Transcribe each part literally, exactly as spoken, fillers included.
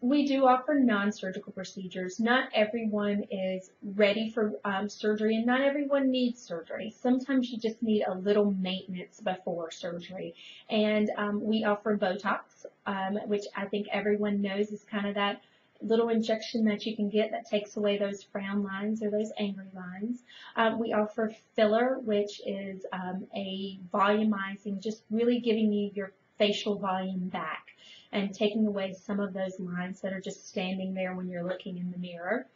we do offer non-surgical procedures. Not everyone is ready for um, surgery, and not everyone needs surgery. Sometimes you just need a little maintenance before surgery. And um, we offer Botox, um, which I think everyone knows is kind of that little injection that you can get that takes away those frown lines or those angry lines. Um, we offer filler, which is um, a volumizing, just really giving you your facial volume back and taking away some of those lines that are just standing there when you're looking in the mirror.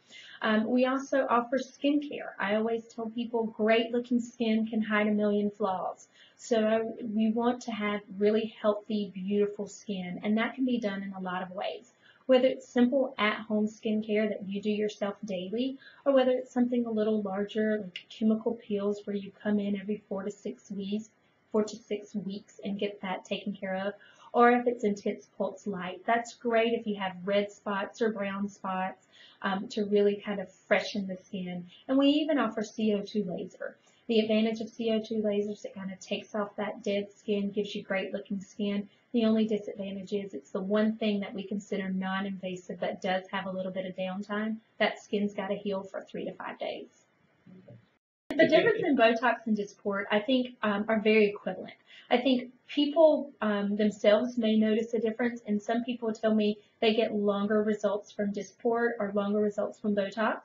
Um, we also offer skincare. I always tell people great looking skin can hide a million flaws. So we want to have really healthy, beautiful skin, and that can be done in a lot of ways. Whether it's simple at-home skincare that you do yourself daily, or whether it's something a little larger like chemical peels where you come in every four to six weeks, four to six weeks and get that taken care of, or if it's intense pulse light. That's great if you have red spots or brown spots um, to really kind of freshen the skin. And we even offer C O two laser. The advantage of C O two lasers, it kind of takes off that dead skin, gives you great looking skin. The only disadvantage is it's the one thing that we consider non-invasive that does have a little bit of downtime. That skin's got to heal for three to five days. The difference in Botox and Dysport, I think, um, are very equivalent. I think people um, themselves may notice a difference, and some people tell me they get longer results from Dysport or longer results from Botox.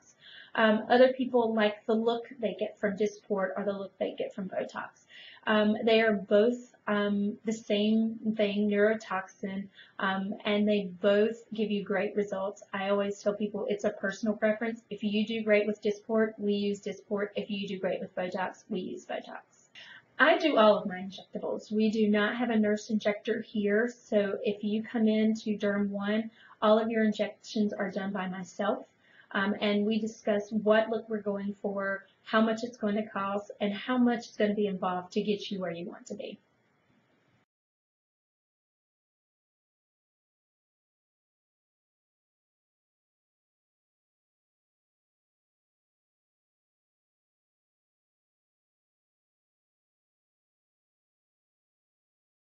Um, other people like the look they get from Dysport or the look they get from Botox. Um, they are both um, the same thing, neurotoxin, um, and they both give you great results. I always tell people it's a personal preference. If you do great with Dysport, we use Dysport. If you do great with Botox, we use Botox. I do all of my injectables. We do not have a nurse injector here, so if you come in to DermOne, all of your injections are done by myself, um, and we discuss what look we're going for, how much it's going to cost, and how much is going to be involved to get you where you want to be.